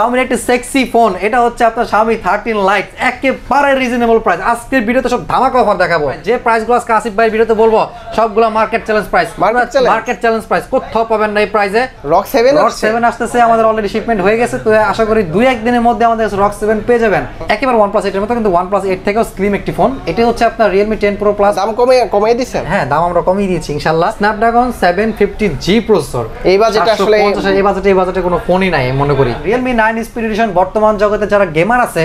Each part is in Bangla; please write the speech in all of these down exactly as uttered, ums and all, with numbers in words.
Xiaomi একটি সেক্সি ফোন, এটা হচ্ছে আপনার Xiaomi থার্টিন লাইট, একেবারে রিজনেবল প্রাইস। আজকের ভিডিওতে সব ধামাকা অফার দেখাবো, যে প্রাইসগুলো আজকে আসিফ ভাই ভিডিওতে বলবো সবগুলো market challenge price, market challenge price, কোথাও পাবেন না এই প্রাইসে। রক সেভেন রক সেভেন আসতেছে, আমাদের অলরেডি শিপমেন্ট হয়ে গেছে, তো আশা করি দুই একদিনের মধ্যে আমাদের রক সেভেন পেয়ে যাবেন। একেবারে OnePlus এইট এর মতো, কিন্তু OnePlus এইট থেকেও স্লিম একটি ফোন। এটি হচ্ছে আপনার Realme টেন Pro Plus, দাম কমে কমিয়ে দিয়েছেন। হ্যাঁ, দাম আমরা কমিয়ে দিয়েছি ইনশাআল্লাহ। Snapdragon seven fifty G processor, এই বাজেটে আসলে এই বাজেটে এই বাজেটে কোনো ফোনই নাই মনে করি। Realme নাইন স্পিড এডিশন বর্তমান জগতে যারা গেমার আছে,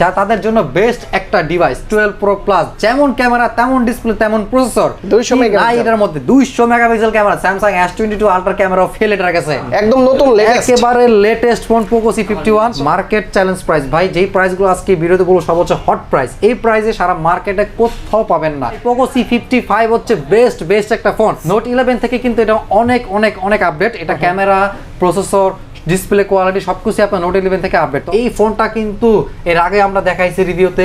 যা তাদের জন্য বেস্ট একটা ডিভাইস। টুয়েলভ Pro Plus, যেমন ক্যামেরা তেমন ডিসপ্লে তেমন প্রসেসর, দুইশো মেগাপিক্সেল, এটার মধ্যে দুইশো megapixel camera. Samsung S twenty two Ultra camera fail এটার কাছে একদম নতুন লেটেস্ট, একেবারে latest phone Poco C fifty one. Market challenge price ভাই, যেই প্রাইসগুলো আজকে ভিডিওতে বলবো সব হচ্ছে হট প্রাইস, এই প্রাইসে সারা মার্কেটে কোথাও পাবেন না। Poco সি ফিফটি ফাইভ হচ্ছে বেস্ট বেস্ট একটা ফোন, নোট ইলেভেন থেকে কিন্তু এটা অনেক অনেক অনেক আপডেট। এটা ক্যামেরা, প্রসেসর, ডিসপ্লে কোয়ালিটি সবকিছু আপনার নোট ইলেভেন থেকে আপডেট। এই ফোনটা কিন্তু এর আগে আমরা দেখাইছি রিভিউতে,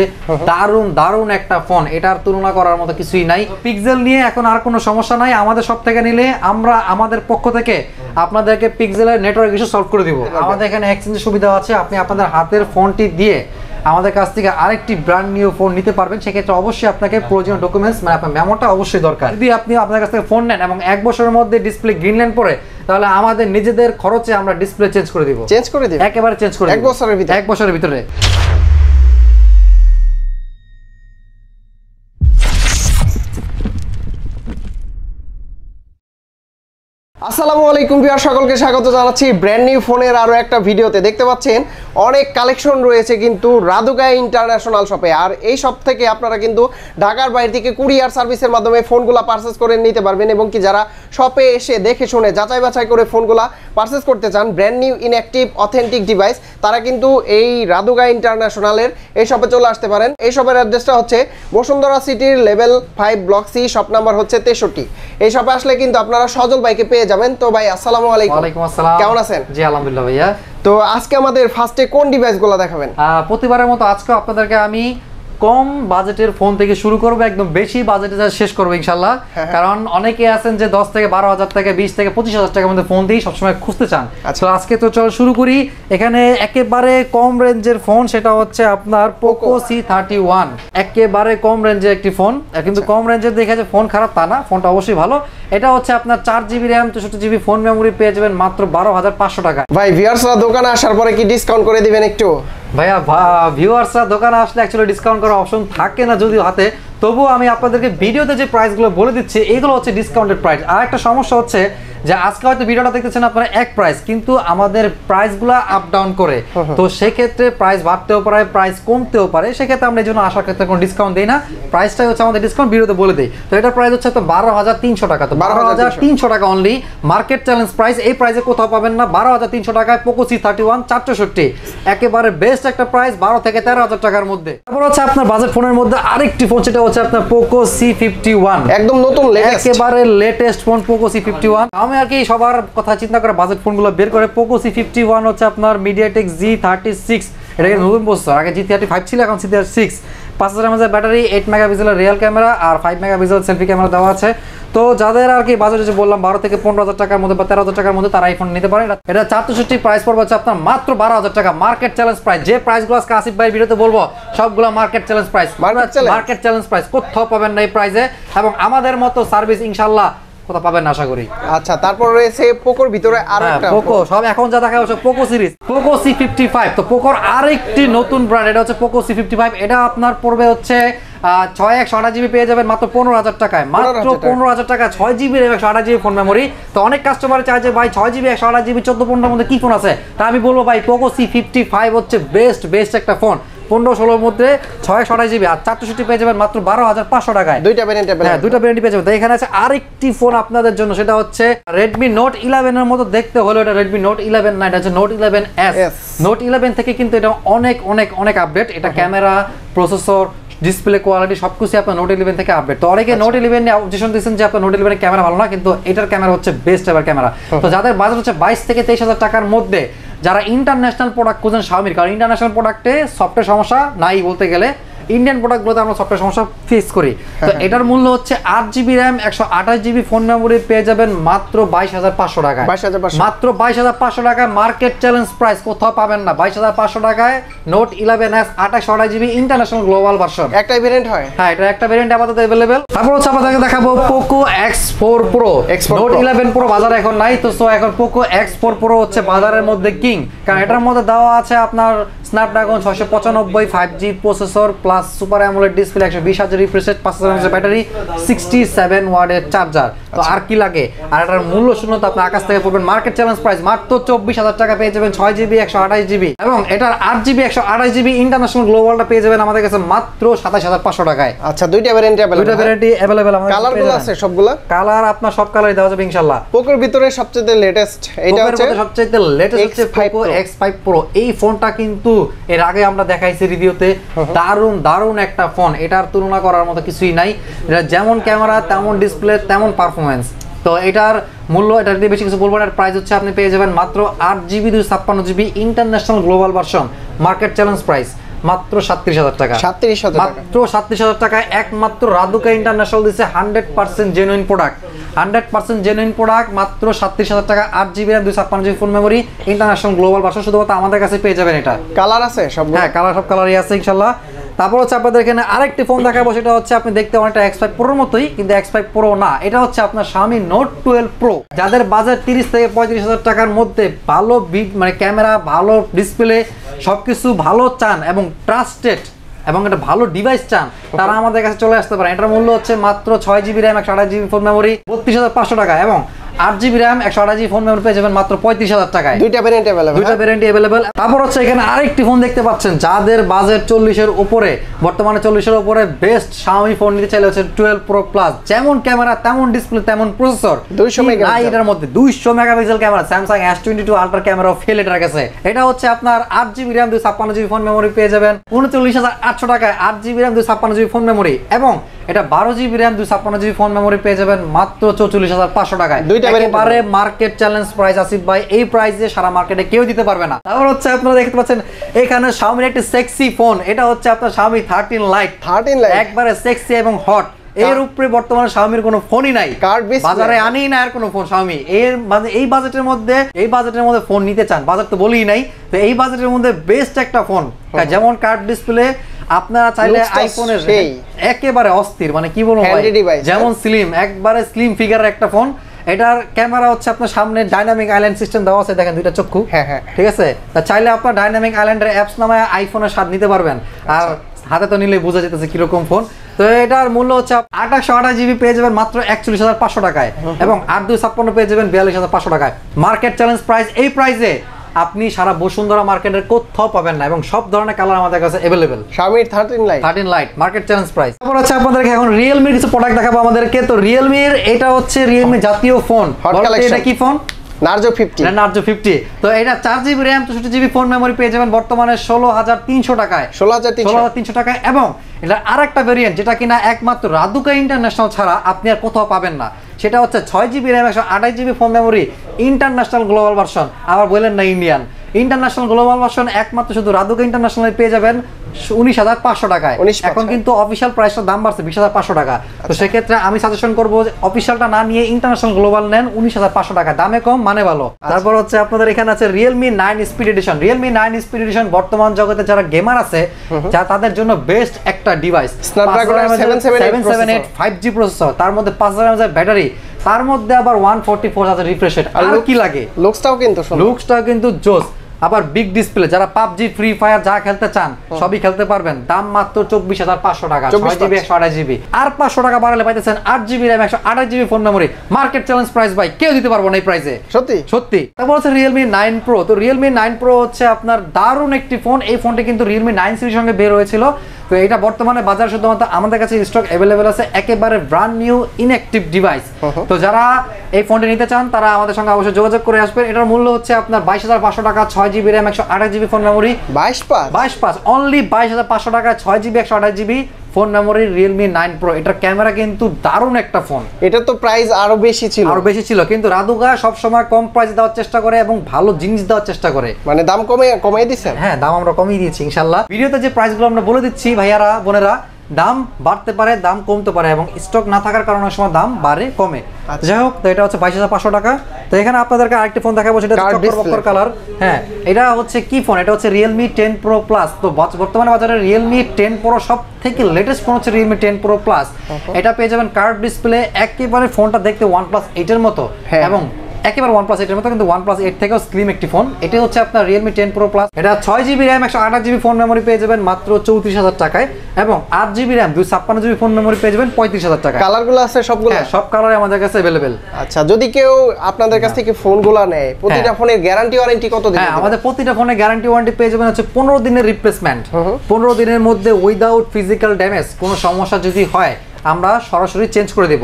দারুণ দারুণ একটা ফোন, এটার তুলনা করার মতো কিছুই নাই। পিক্সেল নিয়ে এখন আর কোনো সমস্যা নাই, আমাদের সব থেকে নিলে আমরা আমাদের পক্ষ থেকে আপনাদেরকে পিক্সেলের নেটওয়ার্ক ইস্যু সলভ করে দিব। আমাদের এখানে এক্সচেঞ্জের সুবিধা আছে, আপনি আপনাদের হাতের ফোনটি দিয়ে আমাদের কাছ থেকে আরেকটি ব্র্যান্ড নিউ ফোন নিতে পারবেন। সেক্ষেত্রে অবশ্যই আপনাকে প্রয়োজনীয় ডকুমেন্টস মানে আপনার মেমোটা অবশ্যই দরকার। যদি আপনি আপনার কাছ থেকে ফোন নেন এবং এক বছরের মধ্যে ডিসপ্লে গ্রিন ল্যান্ড পরে, তাহলে আমাদের নিজেদের খরচে আমরা ডিসপ্লে চেঞ্জ করে দিব, চেঞ্জ করে দিব একেবারে চেঞ্জ করে এক বছরের ভিতরে এক বছরের ভিতরে আসসালামু আলাইকুম ভিউয়ার, সকলকে স্বাগত জানাচ্ছি ব্র্যান্ড নিউ ফোনের আরও একটা ভিডিওতে। দেখতে পাচ্ছেন অনেক কালেকশন রয়েছে কিন্তু রাদুগা ইন্টারন্যাশনাল শপে, আর এই শপ থেকে আপনারা কিন্তু ঢাকার বাইরে থেকে কুরিয়ার সার্ভিসের মাধ্যমে ফোনগুলো পারচেস করে নিতে পারবেন, এবং কি যারা শপে এসে দেখে শুনে যাচাই বাছাই করে ফোনগুলো পারচেস করতে চান brand new inactive authentic device, তারা কিন্তু এই রাদুগা ইন্টারন্যাশনালের এই শপে চলে আসতে পারেন। এই শপের অ্যাড্রেসটা হচ্ছে বসুন্ধরা সিটির level five block C, shop number হচ্ছে তেষট্টি। এই শপে আসলে কিন্তু আপনারা সজল ভাইকে পেয়ে যাবেন। তো ভাই আসসালামু আলাইকুম। ওয়ালাইকুম আসসালাম, কেমন আছেন? জি আলহামদুলিল্লাহ ভাইয়া। তো আজকে আমাদের ফার্স্টে কোন ডিভাইসগুলো দেখাবেন? প্রতিবারের মতো আজকে আপনাদেরকে আমি কম বাজেটের ফোন থেকে শুরু করবো, একদম বেশি বাজেটে শেষ করবো ইনশাল্লাহ। কারণ অনেকে আছেন যে দশ থেকে বারো হাজার টাকা, বিশ থেকে পঁচিশ হাজার টাকার মধ্যে ফোন দিয়ে সবসময় খুঁজতে চান। আচ্ছা আজকে তো চল শুরু করি। এখানে একেবারে কম রেঞ্জের ফোন, সেটা হচ্ছে আপনার Poco সি থার্টি ওয়ান, একেবারে কম রেঞ্জের একটি ফোন। কিন্তু কম রেঞ্জের দেখে যে ফোন খারাপ তা না, ফোনটা অবশ্যই ভালো। এটা হচ্ছে আপনার চার জিবি র্যাম, চৌষট্টি জিবি ফোন মেমোরি পেয়ে যাবেন মাত্র বারো হাজার পাঁচশো টাকা। ভাই ভিউয়ার্সরা দোকানে আসার পরে কি ডিসকাউন্ট করে দিবেন একটু? ভাইয়া ভিউয়ার্সরা দোকানে আসলে অ্যাকচুয়ালি ডিসকাউন্ট করার অপশন থাকে না যদিও হাতে, তবুও আমি আপনাদেরকে ভিডিওতে যে প্রাইসগুলো বলে দিচ্ছি এগুলো হচ্ছে ডিসকাউন্টেড প্রাইস। আর একটা সমস্যা হচ্ছে যে আজকে হয়তো ভিডিওটা দেখতেছেন আপনারা এক প্রাইস, কিন্তু আমাদের প্রাইসগুলো আপ ডাউন করে, তো সেক্ষেত্রে প্রাইস বাড়তেও পারে প্রাইস কমতেও পারে। সেক্ষেত্রে আমরা এই জন্য আসার ক্ষেত্রে কোনো ডিসকাউন্ট দিই না, প্রাইসটাই হচ্ছে আমাদের ডিসকাউন্ট ভিডিওতে বলে দিই। তো এটার প্রাইস হচ্ছে তো বারো হাজার তিনশো টাকা, তো বারো হাজার তিনশো টাকা অনলি মার্কেট চ্যালেঞ্জ প্রাইস। এই প্রাইসে কোথাও পাবেন না, বারো হাজার তিনশো টাকায় Poco সি থার্টি ওয়ান চারশোষট্টি, একেবারে বেস্ট একটা প্রাইস, বারো থেকে তেরো হাজার টাকার মধ্যে। তারপর হচ্ছে আপনার বাজেট ফোনের মধ্যে আরেকটি ফোন, সেটা হচ্ছে আপনার Poco সি ফিফটি ওয়ান, একদম নতুন একেবারে latest phone Poco C fifty one. আমি আর কি সবার কথা চিন্তা করে বাজেট ফোনগুলো বের করে Poco সি ফিফটি ওয়ান হচ্ছে আপনার MediaTek জি থার্টি সিক্স, এটা কিন্তু নতুন বস্তু, আগে জি থার্টি ফাইভ ছিল এখন সি থার্টি সিক্স। পাঁচ হাজার এমএএইচ ব্যাটারি, এইট মেগাপিক্সেলের রিয়াল ক্যামেরা আর ফাইভ মেগাপিক্সেল সেলফি ক্যামেরা দেওয়া আছে। তো যাদের আর কি বাজেট হচ্ছে বললাম বারো থেকে পনেরো হাজার টাকার মধ্যে বা তেরো হাজার টাকার মধ্যে, তারা এই ফোন নিতে পারে। এটা চারশোষট্টি, প্রাইস পড়বে হচ্ছে আপনার মাত্র বারো হাজার টাকা মার্কেট চ্যালেঞ্জ প্রাইস। যে প্রাইসগুলো আজকে আসিফ ভাই ভিডিওতে বলবো সবগুলো market challenge price, market challenge price, কোথাও পাবেন না এই প্রাইসে। এবং আমাদের মতো সার্ভিস ইনশাল্লাহ কথা পাবেন আশা করি। আচ্ছা তারপর রয়েছে পোকোর ভিতরে আর একটা Poco, সব এখন যা দেখা হচ্ছে Poco series, Poco C fifty five. তো পোকোর আরেকটি নতুন ব্র্যান্ড, এটা হচ্ছে Poco সি ফিফটি ফাইভ। এটা আপনার পড়বে হচ্ছে ছয় একশো আঠাশ জিবি পেয়ে যাবেন মাত্র পনেরো হাজার টাকায়, মাত্র পনেরো হাজার টাকা, ছয় জিবি একশো আঠাশ জিবি ফোন মেমোরি। তো অনেক কাস্টমার চায় যে ভাই ছয় জিবি একশো আঠাশ জিবি চোদ্দো পনেরোর মধ্যে কী ফোন আছে, তা আমি বলবো ভাই Poco সি ফিফটি ফাইভ হচ্ছে বেস্ট বেস্ট একটা ফোন, পনেরো ষোলোর মধ্যে ছয় আঠাশ জিবি আর চারশোষট্টি পেয়ে যাবেন মাত্র বারো হাজার পাঁচশো টাকায়। দুইটা ব্যারেন্টি, হ্যাঁ দুইটা ব্যারেন্টি পেয়ে যাবেন। এখানে আছে আরেকটি ফোন আপনাদের জন্য, সেটা হচ্ছে রেডমি নোট ইলেভেনের মতো দেখতে হলো, এটা রেডমি নোট ইলেভেন না, এটা হচ্ছে note eleven S. Note eleven থেকে কিন্তু এটা অনেক অনেক অনেক আপডেট। এটা ক্যামেরা, প্রসেসর, ডিসপ্লে কোয়ালিটি সবকিছু আপনার নোট ইলেভেন থেকে আপডেট। তো অনেকে নোট ইলেভেন নিয়ে অবজেকশন দিচ্ছেন যে আপনার নোট ইলেভেনের ক্যামেরা ভালো না, কিন্তু এটার ক্যামেরা হচ্ছে বেস্ট এবার ক্যামেরা। তো যাদের বাজেট হচ্ছে বাইশ থেকে তেইশ হাজার টাকার মধ্যে, যারা ইন্টারন্যাশনাল প্রোডাক্ট খুঁজছেন Xiaomi, কারণ ইন্টারন্যাশনাল প্রোডাক্টে সফটওয়্যার সমস্যা নাই বলতে গেলে, ইন্ডিয়ান প্রোডাক্টগুলোতে আমরা সফটওয়্যার সমস্যা ফেস করি। তো এটার মূল্য হচ্ছে আট জিবি র্যাম একশো আঠাশ জিবি ফোন মেমোরি পেয়ে যাবেন মাত্র বাইশ হাজার পাঁচশো টাকায়, মাত্র বাইশ হাজার পাঁচশো টাকায় মার্কেট চ্যালেঞ্জ প্রাইস, কোথাও পাবেন না। বাইশ হাজার পাঁচশো টাকায় নোট ইলেভেন এস আঠাশ আঠাশ জিবি ইন্টারন্যাশনাল গ্লোবাল ভার্সন, একটা ভেরিয়েন্ট হয়, হ্যাঁ এটা একটা ভেরিয়েন্ট আপাতত অ্যাভেলেবেল। তারপর হচ্ছে আপনাদেরকে দেখাবো Poco X four Pro. Note eleven Pro বাজারে এখন নাই, তো সো এখন পোকো এক্স ফোর প্রো হচ্ছে বাজারের মধ্যে কিং, কারণ এটার মধ্যে দেওয়া আছে আপনার স্ন্যাপড্রাগন ছয়শো পঁচানব্বই five G processor plus super AMOLED display, একশো বিশ হাজার রিফ্রেশ রেট, পাঁচ হাজার এমএএইচ ব্যাটারি, সিক্সটি সেভেন ওয়াটের চার্জার। তো আর কি লাগে? আর এটার মূল্য শূন্য তো আপনি আকাশ থেকে পড়বেন। মার্কেট চ্যালেঞ্জ প্রাইস মাত্র চব্বিশ হাজার টাকা পেয়ে যাবেন ছয় জিবি একশো আঠাশ জিবি, এবং এটার আট জিবি একশো আঠাশ জিবি ইন্টারন্যাশনাল গ্লোবালটা পেয়ে যাবেন আমাদের কাছে মাত্র সাতাশ হাজার পাঁচশো টাকায়। আচ্ছা, দুইটা ভ্যারিয়েন্ট দুইটা ভ্যারিয়েন্টই অ্যাভেলেবেল আমাদের কাছে। কালারগুলো আছে সবগুলো? কালার আপনার সব কালারই দেওয়া যাবে ইনশাআল্লাহ। পোকোর ভিতরে সবচেয়ে লেটেস্ট এটা হচ্ছে সবচেয়ে লেটেস্ট হচ্ছে পোকো এক্স ফাইভ প্রো। এই ফোনটা কিন্তু এর আগে আমরা দেখাইছি রিভিউতে, দারুণ দারুণ একটা ফোন, এটার তুলনা করার মতো কিছুই নাই। এটা যেমন ক্যামেরা তেমন ডিসপ্লে তেমন পারফরমেন্স। তো এটার মূল্য, এটা যদি বেশি কিছু বলবো, এটার প্রাইস হচ্ছে আপনি পেয়ে যাবেন মাত্র আট জিবি দুশো ছাপ্পান্ন GB international global version, market challenge price মাত্র সাতত্রিশ হাজার টাকা, মাত্র সাতত্রিশ হাজার টাকায় একমাত্র রাদুকা ইন্টারন্যাশনাল দিচ্ছে hundred percent genuine product, hundred percent genuine product, মাত্র সাতত্রিশ হাজার টাকা, আট জিবি আর দুই ছাপ্পান্ন GB phone memory, international global version, শুধুমাত্র আমাদের কাছে পেয়ে যাবেন। এটা কালার আছে সব? হ্যাঁ কালার সব কালারই আছে ইনশাল্লাহ। তারপর হচ্ছে আপনাদের এখানে আরেকটি ফোন দেখাবো, সেটা হচ্ছে আপনি দেখতে অনেকটা এক্স ফাইভ প্রোর মতোই, কিন্তু এক্স ফাইভ প্রো না, এটা হচ্ছে আপনার Xiaomi নোট টুয়েলভ প্রো। যাদের বাজার তিরিশ থেকে পঁয়ত্রিশ হাজার টাকার মধ্যে ভালো বিট মানে ক্যামেরা, ভালো ডিসপ্লে, সবকিছু ভালো চান এবং ট্রাস্টেড এবং একটা ভালো ডিভাইস চান, তারা আমাদের কাছে চলে আসতে পারে। এটার মূল্য হচ্ছে মাত্র ছয় জিবি র্যাম একশো আঠাশ জিবি ফোন মেমোরি, বত্রিশ হাজার পাঁচশো টাকা, এবং আট জিবি র্যাম একশো আঠাশ জিবি ফোন মেমোরি পেয়ে যাবেন মাত্র পঁয়ত্রিশ হাজার টাকায়, দুইটা ভ্যারিয়েন্ট অ্যাভেলেবেল, দুইটা ভ্যারিয়েন্ট অ্যাভেলেবেল। তারপর হচ্ছে এখানে আরেকটি ফোন দেখতে পাচ্ছেন, যাদের বাজেট চল্লিশের উপরে, বর্তমানে চল্লিশের উপরে বেস্ট Xiaomi ফোন নিতে চাইলে হচ্ছে টুয়েলভ প্রো প্লাস। যেমন ক্যামেরা তেমন ডিসপ্লে তেমন প্রসেসর, দুইশো মেগাপিক্সেল, এটার মধ্যে দুইশো megapixel camera, Samsung S twenty two ultra camera fail এটার কাছে। এটা হচ্ছে আপনার আট জিবি র্যাম দুই ছাপ্পান্ন জিবি ফোন মেমোরি পেয়ে যাবেন উনচল্লিশ হাজার আটশো টাকায়, আট জিবি র্যাম দুই ছাপ্পান্ন জিবি ফোন মেমোরি, এবং এটা বারো জিবি র্যাম দুই ছাপ্পান্ন জিবি ফোন মেমোরি পেয়ে যাবেন মাত্র চৌচল্লিশ হাজার পাঁচশো টাকায়। একেবারে মার্কেট চ্যালেঞ্জ প্রাইস আসিফ ভাই, এই প্রাইসে সারা মার্কেটে কেউ দিতে পারবে না। তারপর হচ্ছে আপনারা দেখতে পাচ্ছেন এখানে Xiaomi একটি সেক্সি ফোন, এটা হচ্ছে আপনার Xiaomi thirteen lite, thirteen lite একবারে সেক্সি এবং হট। এর উপরে বর্তমানে Xiaomi-র কোনো ফোনই নাই, বাজারে আনি না আর কোনো ফোন Xiaomi। এর মানে এই বাজেটের মধ্যে, এই বাজেটের মধ্যে ফোন নিতে চান, বাজার তো বলেই নাই, তো এই বাজেটের মধ্যে বেস্ট একটা ফোন। যেমন কার্ভ ডিসপ্লে, আপনারা চাইলে আইফোনের একেবারে অস্থির মানে কি বলবো ভাই, যেমন স্লিম, একবারে স্লিম ফিগারের একটা ফোন। এটার ক্যামেরা হচ্ছে আপনার সামনে ডাইনামিক আইল্যান্ড সিস্টেম দেওয়া আছে, দেখেন দুইটা চক্ষু, হ্যাঁ হ্যাঁ ঠিক আছে। তা চাইলে আপনার ডাইনামিক আইল্যান্ডের অ্যাপস নামায় আইফোনের স্বাদ নিতে পারবেন, আর হাতে তো নিলে বোঝা যেতেছে কিরকম ফোন। তো এটার মূল্য হচ্ছে আটশো আঠাশ জিবি পেয়ে যাবেন মাত্র একচল্লিশ হাজার পাঁচশো টাকায়, এবং আট দুই ছাপ্পান্ন পেয়ে যাবেন বিয়াল্লিশ হাজার পাঁচশো টাকায়, মার্কেট চ্যালেঞ্জ প্রাইস। এই প্রাইসে আপনি সারা বসুন্ধরা মার্কেটের কোথাও পাবেন না, এবং সব ধরনের কালার আমাদের কাছে available. Xiaomi thirteen lite, thirteen lite market challenge price. তারপর আছে আপনাদেরকে এখন Realme এর কিছু প্রোডাক্ট দেখাবো আমাদেরকে। তো Realme এর এটা হচ্ছে Realme জাতীয় ফোন, এটা কি ফোন? Narzo ফিফটি, না Narzo ফিফটি। তো এটা চার জিবি RAM চৌষট্টি জিবি ফোন মেমোরি পেয়ে যাবেন বর্তমানে ষোলো হাজার তিনশো টাকায়, ষোলো হাজার তিনশো টাকায়, এবং এটা আরেকটা ভেরিয়েন্ট যেটা কিনা একমাত্র রাদুকা ইন্টারন্যাশনাল ছাড়া আপনি আর কোথাও পাবেন না, সেটা হচ্ছে ছয় জিবি র্যাম একশো আঠাশ GB phone memory international global version. আবার বললেন না ইন্ডিয়ান, ইন্টারন্যাশনাল গ্লোবাল ভার্সন একমাত্র শুধু রাদুকা ইন্টারন্যাশনাল পেয়ে যাবেন উনিশ হাজার পাঁচশো টাকায়। এখন কিন্তু অফিসিয়াল প্রাইসটার দাম বাড়ছে বিশ হাজার পাঁচশো টাকা, তো সেক্ষেত্রে আমি সাজেশন করবো অফিসিয়ালটা না নিয়ে ইন্টারন্যাশনাল গ্লোবাল নেন, উনিশ হাজার পাঁচশো টাকা, দামে কম মানে ভালো। তারপর হচ্ছে আপনাদের এখানে আছে Realme nine speed edition. Realme nine speed edition বর্তমান জগতে যারা গেমার আছে, যা তাদের জন্য বেস্ট একটা device. Snapdragon five G processor, তার মধ্যে পাঁচ হাজার এমএএইচ ব্যাটারি, তার মধ্যে আবার ওয়ান ফোরটি ফোর হাজার রিফ্রেশ রেট, আর কি লাগে? লুকসটাও কিন্তু, লুকসটাও কিন্তু জোস, আবার বিগ ডিসপ্লে, যারা পাবজি ফ্রি ফায়ার যা খেলতে চান সবই খেলতে পারবেন। দাম মাত্র চব্বিশ হাজার পাঁচশো টাকা, ছয় জিবি একশো আঠাশ জিবি, আর পাঁচশো টাকা বাড়ালে পাইতেছেন আট জিবি র্যাম একশো আঠাশ GB phone memory, market challenge price ভাই, কেউ দিতে পারবো না এই প্রাইসে, সত্যি সত্যি। তারপর হচ্ছে রিয়েলমি নাইন প্রো। তো রিয়েলমি নাইন প্রো হচ্ছে আপনার দারুণ একটি ফোন, এই ফোনটি কিন্তু রিয়েলমি নাইন সিরিজের সঙ্গে বের হয়েছিল। তো এটা বর্তমানে বাজার শুধুমাত্র আমাদের কাছে স্টক অ্যাভেলেবেল আছে, একেবারে ব্রান্ড নিউ ইনঅ্যাক্টিভ ডিভাইস। তো যারা এই ফোনটি নিতে চান তারা আমাদের সঙ্গে অবশ্যই যোগাযোগ করে আসবেন। এটার মূল্য হচ্ছে আপনার বাইশ হাজার পাঁচশো টাকা, ছয় জিবি র্যাম একশো আঠাশ জিবি ফোন মেমোরি, বাইশ পাস, বাইশ পাস, অনলি বাইশ হাজার পাঁচশো টাকা, ছয় জিবি একশো আঠাশ GB phone memory Realme nine Pro এটা ক্যামেরা কিন্তু দারুণ একটা ফোন এটা তো প্রাইস আরো বেশি ছিল আরো বেশি ছিল কিন্তু রাদুগা সব সময় কম প্রাইস দেওয়ার চেষ্টা করে এবং ভালো জিনিস দেওয়ার চেষ্টা করে মানে দাম কমে কমিয়ে দিয়েছেন হ্যাঁ দাম আমরা কমিয়ে দিয়েছি ইনশাআল্লাহ ভিডিওতে যে প্রাইসগুলো আমরা বলে দিচ্ছি ভাইয়ারা বোনেরা দাম বাড়তে পারে দাম কমতে পারে এবং স্টক না থাকার কারণে অনেক সময় দাম বাড়ে কমে যাই হোক তো এটা হচ্ছে বাইশ হাজার পাঁচশো টাকা তো এখানে আপনাদেরকে আরেকটা ফোন দেখাবো সেটা চকচকে কালার হ্যাঁ এটা হচ্ছে কি ফোন এটা হচ্ছে Realme ten Pro Plus তো বর্তমানে বাজারে Realme ten Pro সবথেকে লেটেস্ট ফোন হচ্ছে Realme ten Pro Plus এটা পেয়ে যাবেন কার্ভ ডিসপ্লে একেবারে ফোনটা দেখতে OnePlus eight এর মতো এবং একেবারে OnePlus eight এর মতো কিন্তু OnePlus eight থেকেও স্লিম একটি ফোন এটা হচ্ছে আপনার Realme ten Pro Plus এটা six GB RAM one twenty-eight GB phone memory পেয়ে যাবেন মাত্র চৌত্রিশ হাজার টাকায় এবং eight GB RAM two fifty-five GB phone memory পেয়ে যাবেন পঁয়ত্রিশ হাজার টাকা কালারগুলো আছে সবগুলো সব কালারে আমাদের কাছে अवेलेबल আচ্ছা যদি কেউ আপনাদের কাছ থেকে ফোনগুলো নেয় প্রতিটা ফোনের গ্যারান্টি ওয়ারেন্টি কত দিন হ্যাঁ আমাদের প্রতিটা ফোনে গ্যারান্টি ওয়ারেন্টি পেয়ে যাবেন হচ্ছে পনেরো দিনের রিপ্লেসমেন্ট পনেরো দিনের মধ্যে উইদাউট ফিজিক্যাল ড্যামেজ কোনো সমস্যা যদি হয় আমরা সরাসরি চেঞ্জ করে দেব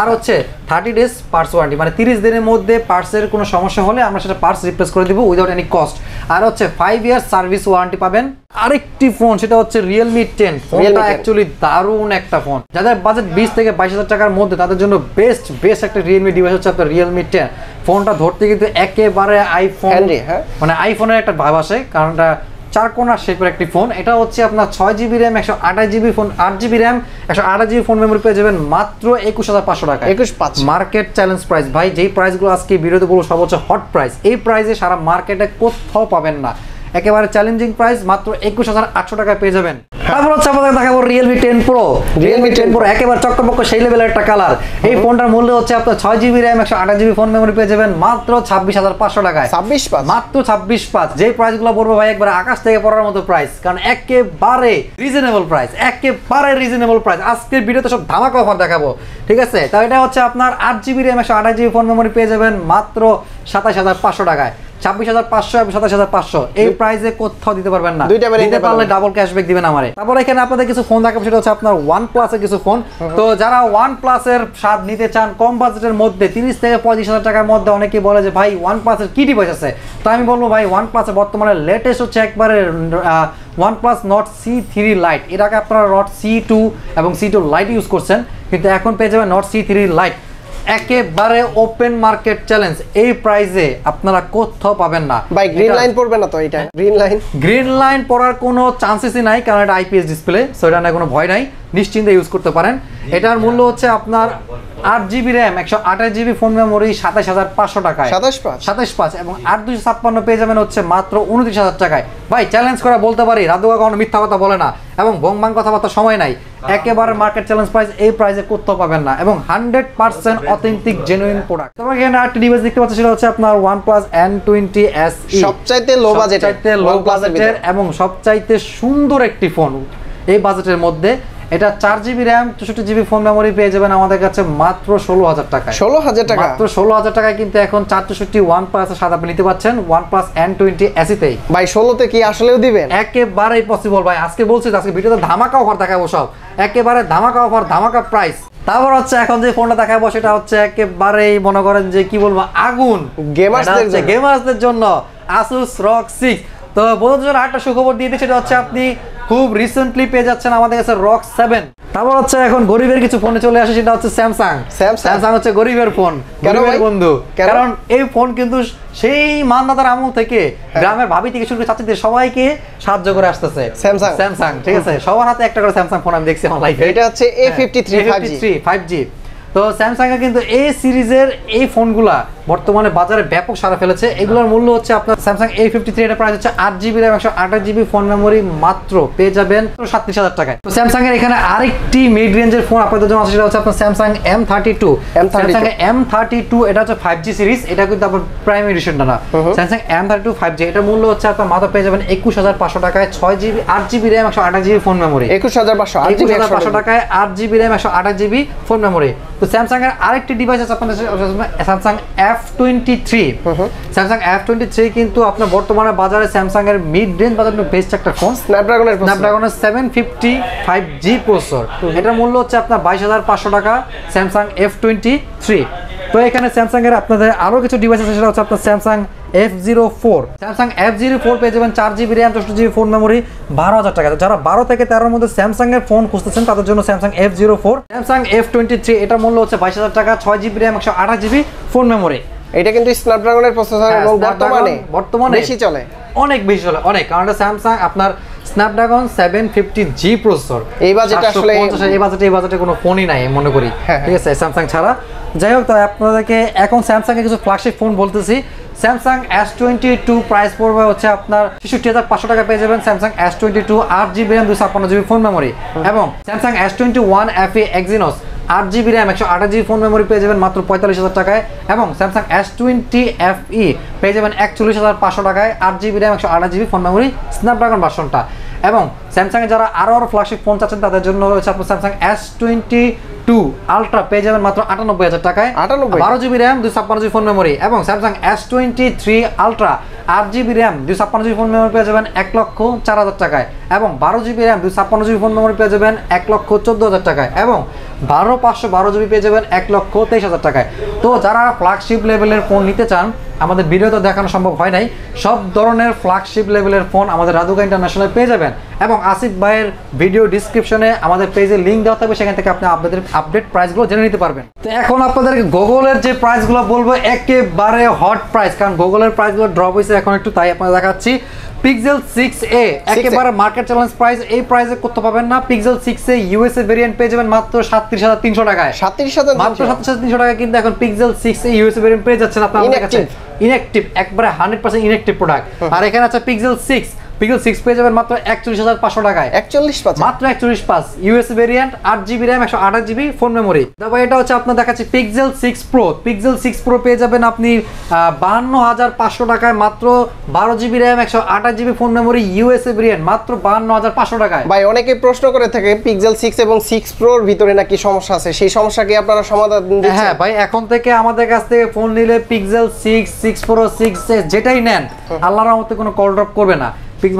আর হচ্ছে thirty days পার্টস ওয়ারেন্টি মানে ত্রিশ দিনের মধ্যে পার্টসের কোনো সমস্যা হলে আমরা সেটা পার্টস রিপ্লেস করে দেব উইদাউট এনি কস্ট আর হচ্ছে five year সার্ভিস ওয়ারেন্টি পাবেন আরেকটি ফোন সেটা হচ্ছে Realme ten ফোনটা অ্যাকচুয়ালি দারুণ একটা ফোন যাদের বাজেট বিশ থেকে বাইশ হাজার টাকার মধ্যে তাদের জন্য বেস্ট বেস্ট একটা Realme ডিভাইস হচ্ছে আপনার Realme ten ফোনটা ধরতে কিন্তু একেবারে আইফোন মানে আইফোনের একটা ভাব আসে কারণটা চার কোণার শেপের একটি ফোন এটা হচ্ছে আপনার ছয় GB RAM one twenty-eight GB phone eight GB RAM one twenty-eight GB phone memory পেয়ে যাবেন মাত্র একুশ হাজার পাঁচশো টাকা একুশ হাজার পাঁচশো মার্কেট চ্যালেঞ্জ প্রাইস ভাই যেই প্রাইসগুলো আজকে ভিডিওতে বলবো সব হচ্ছে হট প্রাইস এই প্রাইসে সারা মার্কেটে কোথাও পাবেন না একেবারে চ্যালেঞ্জিং প্রাইস মাত্র একুশ হাজার আটশো টাকায় পেয়ে যাবেন তারপর হচ্ছে আপনাদের দেখাবো Realme ten Pro Realme ten Pro একেবারে চকচকে সেই লেভেলের একটা কালার এই ফোনটার মূল্য হচ্ছে আপনার ছয় GB RAM one twenty-eight GB phone memory পেয়ে যাবেন মাত্র ছাব্বিশ হাজার পাঁচশো টাকায় ছাব্বিশ হাজার পাঁচশো মাত্র ছাব্বিশ হাজার পাঁচশো যে প্রাইসগুলো বলবো ভাই একবারে আকাশ থেকে পড়ার মতো প্রাইস কারণ একেবারে রিজনেবল প্রাইস একেবারে রিজনেবল প্রাইস আজকের ভিডিওতে সব ধামাকা অফার দেখাবো ঠিক আছে তো এটা হচ্ছে আপনার আট GB RAM one twenty-eight GB phone memory পেয়ে যাবেন মাত্র সাতাশ হাজার পাঁচশো টাকায় ছাব্বিশ হাজার পাঁচশো এবং সাতাশ হাজার পাঁচশো এই প্রাইসে কোথাও দিতে পারবেন না দুইটা বেরিয়ে পারলে ডাবল ক্যাশব্যাক দিবেন আমারে তারপর এখানে আপনাদের কিছু ফোন দেখাবো সেটা হচ্ছে আপনার OnePlus এর কিছু ফোন তো যারা OnePlus এর স্বাদ নিতে চান কম বাজেটের মধ্যে ত্রিশ থেকে পঁয়ত্রিশ হাজার টাকার মধ্যে অনেকেই বলে যে ভাই OnePlus এর কি ডিভাইস আছে তো আমি বলবো ভাই OnePlus এর বর্তমানে লেটেস্ট হচ্ছে একবারে OnePlus Nord C three Lite এর আগে আপনারা Nord C two এবং C two Lite ইউজ করছেন কিন্তু এখন পেয়ে যাবেন Nord C three Lite একেবারে ওপেন মার্কেট চ্যালেঞ্জ এই প্রাইসে আপনারা কোথাও পাবেন না ভাই গ্রিন লাইন পড়বে না তো এটা গ্রিন লাইন গ্রিন লাইন পড়ার কোনো চান্সেসই নাই কারণ এটা আইপিএস ডিসপ্লে সো এটা না কোনো ভয় নাই নিশ্চিন্তে ইউজ করতে পারেন এটার মূল্য হচ্ছে আপনার eight GB RAM one twenty-eight GB phone memory সাতাশ হাজার পাঁচশো টাকায় সাতাশ হাজার পাঁচশো এবং আট দুই ছাপ্পান্ন পেয়ে যাবেন হচ্ছে মাত্র উনত্রিশ হাজার টাকায় ভাই চ্যালেঞ্জ করে বলতে পারি রাদুগা কোনো মিথ্যা কথা বলে না এবং বংবাং কথাবার্তা সময় নাই একেবারে মার্কেট চ্যালেঞ্জ প্রাইস এই প্রাইসে কোথাও পাবেন না এবং one hundred percent authentic genuine product তোমরা এখানে আরেকটি ডিভাইস দেখতে পাচ্ছ সেটা হচ্ছে আপনার OnePlus N twenty S E সবচাইতে লো বাজেটের সবচাইতে লো বাজেটের এবং সবচাইতে সুন্দর একটি ফোন এই বাজেটের মধ্যে এটা চার জিবি RAM চৌষট্টি জিবি ফোন মেমরি পেয়ে যাবেন আমাদের কাছে মাত্র ষোলো হাজার টাকায় ষোলো হাজার টাকা মাত্র ষোলো হাজার টাকায় কিন্তু এখন চার চৌষট্টি OnePlus এর সাথে আপনি নিতে পাচ্ছেন OnePlus N twenty S E তে ভাই ষোলো তে কি আসলেও দিবেন একেবারে পসিবল ভাই আজকে বলছি আজকে ভিডিওতে ধামাকা অফার দেখাবো সব একেবারে ধামাকা অফার ধামাকা প্রাইস তারপর হচ্ছে এখন যে ফোনটা দেখাবো সেটা হচ্ছে একেবারে মনে করেন যে কি বলবো আগুন গেমারদের জন্য গেমারদের জন্য Asus R O G six তো বন্ধুরা আরেকটা সুখবর দিয়ে দিচ্ছি সেটা হচ্ছে আপনি খুব রিসেন্টলি পেয়ে যাচ্ছেন আমাদের কাছে R O G seven তারপর হচ্ছে এখন গরিবের কিছু ফোনে চলে আসে সেটা হচ্ছে Samsung Samsung হচ্ছে গরিবের ফোন গরিবের বন্ধু কারণ এই ফোন কিন্তু সেই মান্দাতার আমল থেকে গ্রামের ভাবি থেকে শুরু করে চাচিদের সবাইকে সাহায্য করে আসতেছে Samsung Samsung ঠিক আছে সবার হাতে একটা করে Samsung ফোন আমি দেখছি আমার লাইফে এটা হচ্ছে A fifty-three five G তো Samsung এর কিন্তু এই সিরিজের এই ফোনগুলা বর্তমানে বাজারে ব্যাপক সাড়া ফেলেছে এগুলোর মূল্য হচ্ছে আপনার Samsung A fifty-three এর প্রাইস হচ্ছে আট GB RAM one twenty-eight GB phone memory মাত্র পেয়ে যাবেন সাঁইত্রিশ হাজার টাকায় তো Samsung এর এখানে আরেকটি মিড রেঞ্জের ফোন আপনাদের জন্য আছে সেটা হচ্ছে আপনার Samsung M thirty-two Samsung M thirty-two এটা হচ্ছে five G সিরিজ এটা কিন্তু আপনার প্রাইম এডিশনটা না Samsung M thirty-two five G এটা মূল্য হচ্ছে আপনার মাত্র পেয়ে যাবেন একুশ হাজার পাঁচশো টাকায় ছয় GB eight GB RAM one twenty-eight GB phone memory একুশ হাজার পাঁচশো টাকায় eight GB RAM one twenty-eight GB phone memory তো Samsung এর আরেকটি ডিভাইস আছে আপনাদের Samsung F twenty-three Samsung F twenty-three কিন্তু আপনার বর্তমানে বাজারে Samsung এর মিড রেঞ্জ বাজারে বেস্ট একটা ফোন Snapdragon এর Snapdragon seven fifty five G processor এটার মূল্য হচ্ছে আপনার বাইশ হাজার পাঁচশো টাকা Samsung F twenty-three তো এখানে স্যামসাং এর আপনাদের আরো কিছু ডিভাইস আছে, সেটা হচ্ছে আপনার Samsung F zero four. Samsung F zero four পেয়ে যাবেন চার জিবি র্যাম চৌষট্টি জিবি ফোন মেমোরি বারো হাজার টাকা। যারা বারো থেকে তেরোর মধ্যে স্যামসাং এর ফোন খুঁজতেছেন তাদের জন্য Samsung F zero four. Samsung F twenty three এটার মূল্য হচ্ছে বাইশ হাজার টাকা, ছয় জিবি র্যাম একশো আঠাশ জিবি ফোন মেমোরি। এটা কিন্তু স্ন্যাপড্রাগনের প্রসেসর এবং বর্তমানে বর্তমানে বেশি চলে, অনেক বেশি চলে অনেক, কারণ এটা স্যামসাং আপনার Snapdragon seven fifty G processor. এই বাজেটে আসলে এই বাজেটে এই বাজেটে কোনো ফোনই নাই মনে করি, ঠিক আছে, স্যামসাং ছাড়া। যাই হোক, তাই আপনাদেরকে এখন স্যামসাং এর কিছু ফ্ল্যাগশিপ ফোন বলতেছি। Samsung S twenty two price পড়বে হচ্ছে আপনার ছেষট্টি হাজার পাঁচশো টাকা পেয়ে যাবেন। স্যামসাং এস টোয়েন্টি টু আট জিবি র্যাম দুশো ছাপ্পান্ন জিবি ফোন মেমোরি, এবং Samsung S twenty one F E Exynos আট জিবি র্যাম একশো আঠাশ জিবি ফোন মেমোরি পেয়ে যাবেন মাত্র পঁয়তাল্লিশ হাজার টাকায়। এবং Samsung S twenty F E পেয়ে যাবেন একচল্লিশ হাজার পাঁচশো টাকায়, আট জিবি র্যাম একশো আঠাশ জিবি ফোন মেমোরি স্ন্যাপড্রাগন ভার্সনটা। এবং স্যামসাংয়ে যারা আরও আরও ফ্ল্যাগশিপ ফোন চাচ্ছেন তাদের জন্য রয়েছে আপনার Samsung S twenty two ultra পেয়ে যাবেন মাত্র আটানব্বই হাজার টাকায়, আটানব্বই বারো জিবি র্যাম দুই ছাপ্পান্ন জিবি ফোন মেমোরি। এবং Samsung S twenty three ultra আট জিবি র্যাম দুই ছাপ্পান্ন জিবি ফোন মেমোরি পেয়ে যাবেন এক লক্ষ চার হাজার টাকায়, এবং বারো জিবি র্যাম দুই ছাপ্পান্ন জিবি ফোন মেমোরি পেয়ে যাবেন এক লক্ষ চোদ্দ হাজার টাকায়, এবং বারো পাঁচশো বারো জিবি পেয়ে যাবেন এক লক্ষ তেইশ হাজার টাকায়। তো যারা ফ্ল্যাগশিপ লেভেলের ফোন নিতে চান, আমাদের ভিডিওতে দেখানো সম্ভব হয় নাই, সব ধরনের ফ্ল্যাগশিপ লেভেলের ফোন আমাদের রাদুগা ইন্টারন্যাশনাল পেয়ে যাবেন। এবং আসিফ ভাইয়ের ভিডিও ডিসক্রিপশনে আমাদের পেজে লিঙ্ক দেওয়া থাকবে, সেখান থেকে আপনি আপনাদের আপডেট প্রাইসগুলো জেনে নিতে পারবেন। তো এখন আপনাদের গুগলের যে প্রাইসগুলো বলবো একেবারে হট প্রাইস, কারণ গুগলের প্রাইসগুলো ড্রপ হয়েছে এখন একটু, তাই আপনাদের দেখাচ্ছি। পিক্সেল সিক্স এ একেবারে মার্কেট চ্যালেঞ্জ প্রাইস, এই প্রাইসে করতে পাবেন না। Pixel six A USA variant পেয়ে যাবেন মাত্র সাতত্রিশ হাজার তিনশো টাকায়, সাতত্রিশ হাজার মাত্র সাতত্রিশ হাজার তিনশো টাকা। কিন্তু এখন Pixel six A USA variant পেয়ে যাচ্ছেন আপনার আমাদের কাছে, ইনঅ্যাকটিভ একবারে হান্ড্রেড পার্সেন্ট ইনঅ্যাকটিভ প্রোডাক্ট। আর এখানে আছে পিক্সেল সিক্স, পিক্সেল সিক্স পেয়ে যাবেন মাত্র একচল্লিশ হাজার পাঁচশো টাকায়, একচল্লিশ মাত্র একচল্লিশ পাঁচ ইউএসএ ভেরিয়েন্ট, আট জিবি র্যাম একশো আঠাশ জিবি ফোন মেমোরি। তারপর এটা হচ্ছে আপনার দেখাচ্ছি Pixel six Pro. Pixel six Pro পেয়ে যাবেন আপনি বাহান্ন হাজার পাঁচশো টাকায়, মাত্র বারো জিবি র্যাম একশো আঠাশ GB phone memory, USA variant মাত্র বাহান্ন হাজার পাঁচশো টাকায়। ভাই অনেকে প্রশ্ন করে থাকে পিক্সেল সিক্স এবং সিক্স প্রোর ভিতরে নাকি সমস্যা আছে, সেই সমস্যা কি আপনারা সমাধান দিচ্ছেন? হ্যাঁ ভাই, এখন থেকে আমাদের কাছ থেকে ফোন নিলে Pixel six six Pro six যেটাই নেন আল্লাহর রহমতে কোনো কল ড্রপ করবে না।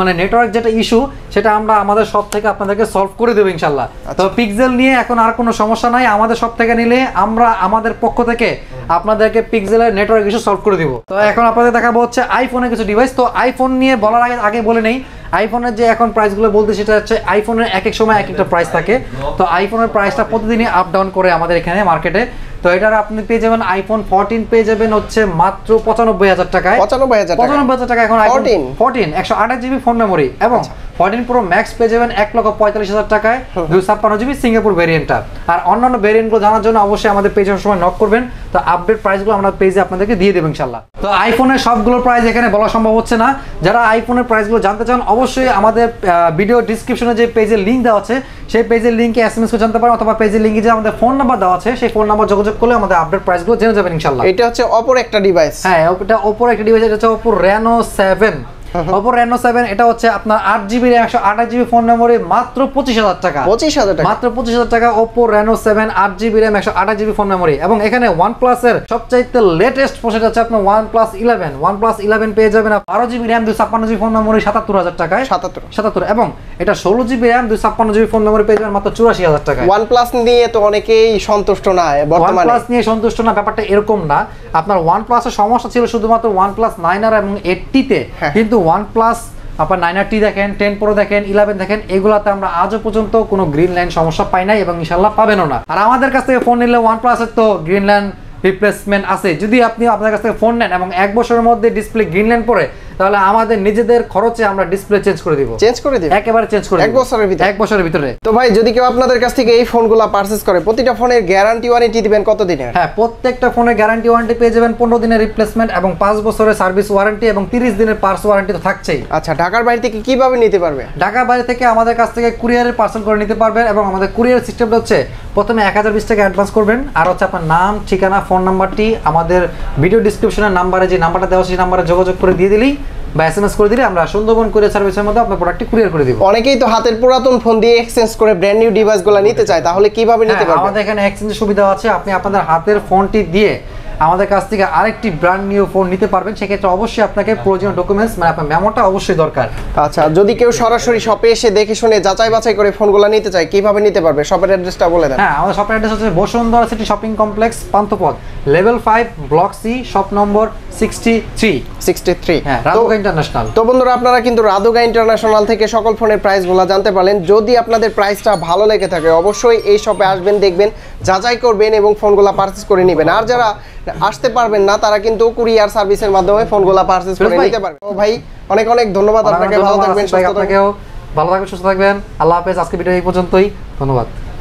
মানে নেটওয়ার্ক যেটা ইস্যু সেটা আমরা আমাদের সব থেকে আপনাদেরকে সলভ করে দেবো ইনশাল্লাহ। তো পিক্সেল নিয়ে এখন আর কোনো সমস্যা নাই, আমাদের সব থেকে নিলে আমরা আমাদের পক্ষ থেকে আপনাদেরকে পিক্সেলের নেটওয়ার্ক ইস্যু সলভ করে দিব। তো এখন আপনাদের দেখাবো হচ্ছে আইফোনের কিছু ডিভাইস। তো আইফোন নিয়ে বলার আগে আগে বলে নেই আইফোনের যে এখন প্রাইসগুলো বলতে, সেটা হচ্ছে আইফোনের এক এক সময় এক একটা প্রাইস থাকে। তো আইফোনের প্রাইসটা প্রতিদিনই আপ ডাউন করে আমাদের এখানে মার্কেটে। তো এটার আপনি পেয়ে যাবেন আইফোন ফোরটিন পেয়ে যাবেন হচ্ছে মাত্র পঁচানব্বই হাজার টাকায়, পঁচানব্বই হাজার পঁচানব্বই হাজার টাকা এখন আইফোন ফোরটিন একশো আঠাশ জিবি ফোন মেমোরি। এবং ফোরটিন প্রো ম্যাক্স পেয়ে যাবেন এক লক্ষ পঁয়তাল্লিশ হাজার টাকায়, দুশো ছাপ্পান্ন জিবি সিঙ্গাপুর ভেরিয়েন্টটা। আর অন্যান্য ভেরিয়েন্টগুলো জানার জন্য অবশ্যই আমাদের পেজে সবসময় নক করবেন, তো আপডেট প্রাইসগুলো আমরা পেজে আপনাদেরকে দিয়ে দেবো ইনশাল্লাহ। তো আইফোনের সবগুলো প্রাইস এখানে বলা সম্ভব হচ্ছে না, যারা আইফোনের প্রাইসগুলো জানতে চান অবশ্যই আমাদের ভিডিও ডিসক্রিপশনে যে পেজের লিঙ্ক দেওয়া আছে সেই পেজের লিঙ্কে এস এম এস করে জানতে পারেন, অথবা পেজের লিঙ্কে যে আমাদের ফোন নাম্বার দেওয়া আছে সেই ফোন নাম্বার যোগাযোগ করলে আমাদের আপডেট প্রাইসগুলো জেনে যাবেন ইনশাল্লাহ। এটা হচ্ছে অপর একটা ডিভাইস, হ্যাঁ এটা অপর একটা ডিভাইস, এটা হচ্ছে Oppo Reno seven. Oppo Reno seven এটা হচ্ছে আপনার আট জিবি র্যাম একশো আঠাশ জিবি ফোন মেমোরি মাত্র পঁচিশ হাজার টাকা, পঁচিশ হাজার টাকা মাত্র পঁচিশ হাজার টাকা। ওপো রেনো সেভেন আট জিবি র্যাম একশো আঠাশ জিবি ফোন মেমোরি। এবং এখানে ওয়ান প্লাসের সবচাইতে লেটেস্ট ফোন সেটা হচ্ছে আপনার OnePlus eleven. OnePlus eleven পেয়ে যাবেন বারো জিবি র্যাম দুই ছাপ্পান্ন জিবি ফোন মেমোরি সাতাত্তর হাজার টাকায়, সাতাত্তর সাতাত্তর এবং এটা ষোলো জিবি র্যাম দুই ছাপ্পান্ন জিবি ফোন মেমোরি পেয়ে যাবেন মাত্র চুরাশি হাজার টাকা। ওয়ান প্লাস নিয়ে তো অনেকেই সন্তুষ্ট না, ওয়ান প্লাস নিয়ে সন্তুষ্ট না, ব্যাপারটা এরকম না। আপনার ওয়ান প্লাসের সমস্যা ছিল শুধুমাত্র ওয়ান প্লাস নাইন আর এবং এইটটিতে, কিন্তু OnePlus আপনার নাইন আর টি দেখেন, টেন প্রো দেখেন, ইলেভেন দেখেন, এগুলাতে আমরা আজও পর্যন্ত কোনো গ্রিন লাইন সমস্যা পাই নাই এবং ইনশাল্লাহ পাবেনও না। আর আমাদের কাছ থেকে ফোন নিলে OnePlus-এর তো গ্রিন লাইন রিপ্লেসমেন্ট আছে। যদি আপনি আপনার কাছ থেকে ফোন নেন এবং এক বছরের মধ্যে ডিসপ্লে গ্রিন লাইন পড়ে, তাহলে আমাদের নিজেদের খরচে আমরা ডিসপ্লে চেঞ্জ করে দিব, চেঞ্জ করে দিব একেবারে চেঞ্জ করে এক বছরের ভিতরে, এক বছরের ভিতরে। তো ভাই যদি কেউ আপনাদের কাছ থেকে এই ফোনগুলো পারচেজ করে, প্রতিটা ফোনের গ্যারান্টি ওয়ারেন্টি দিবেন কত দিনের? হ্যাঁ, প্রত্যেকটা ফোনের গ্যারান্টি ওয়ারেন্টি পেয়ে যাবেন পনেরো দিনের রিপ্লেসমেন্ট এবং পাঁচ বছরের সার্ভিস ওয়ারেন্টি এবং তিরিশ দিনের পার্টস ওয়ারেন্টি তো থাকছেই। আচ্ছা, ঢাকার বাইরে থেকে কিভাবে নিতে পারবে? ঢাকার বাইরে থেকে আমাদের কাছ থেকে কুরিয়ারে পার্সেল করে নিতে পারবেন। এবং আমাদের কুরিয়ার সিস্টেমটা হচ্ছে প্রথমে এক হাজার বিশ টাকা অ্যাডভান্স করবেন, আর হচ্ছে আপনার নাম, ঠিকানা, ফোন নাম্বারটি আমাদের ভিডিও ডিসক্রিপশনের নাম্বারে যে নাম্বারটা দেওয়া সেই নাম্বারে যোগাযোগ করে দিয়ে দিলেই বা এস এম এস করে দিলে আমরা সুন্দরবন কুরিয়ার সার্ভিসের মধ্যে আপনার প্রোডাক্টটি কুরিয়ার করে দিব। অনেকেই তো হাতের পুরাতন ফোন দিয়ে এক্সচেঞ্জ করে ব্র্যান্ড নিউ ডিভাইসগুলো নিতে চায়, তাহলে কিভাবে নিতে পারবে? আমাদের এখানে এক্সচেঞ্জের সুবিধা আছে, আপনি আপনাদের হাতের ফোনটি দিয়ে আমাদের কাছ থেকে আরেকটি ব্র্যান্ড নিউ ফোন নিতে পারবেন, সেক্ষেত্রে অবশ্যই আপনাকে প্রয়োজনীয় ডকুমেন্টস মানে আপনার মেমোটা অবশ্যই দরকার। আচ্ছা, যদি কেউ সরাসরি শপে এসে দেখে শুনে যাচাই বাছাই করে ফোনগুলো নিতে চায় কিভাবে নিতে পারবে, শপের অ্যাড্রেসটা বলে দেন। হ্যাঁ, আমাদের শপের অ্যাড্রেস হচ্ছে Bashundhara city shopping complex, Panthapath, level five, block C, shop number sixty three sixty three, হ্যাঁ, রাদুগা ইন্টারন্যাশনাল। তো বন্ধুরা, আপনারা কিন্তু রাদুগা ইন্টারন্যাশনাল থেকে সকল ফোনের প্রাইসগুলো জানতে পারলেন। যদি আপনাদের প্রাইসটা ভালো লেগে থাকে অবশ্যই এই শপে আসবেন, দেখবেন, যাচাই করবেন এবং ফোনগুলো পারচেজ করে নেবেন। আর যারা আসতে পারবেন না তারা কিন্তু কুরিয়ার সার্ভিসের মাধ্যমে ফোনগুলো পারচেজ করে নিতে পারবেন। তো ভাই, অনেক অনেক ধন্যবাদ আপনাকে। ভালো থাকবেন, সুস্থ থাকবেন। ভালো থাকবেন, সুস্থ থাকবেন। আল্লাহ হাফেজ। আজকে ভিডিও এই পর্যন্তই। ধন্যবাদ।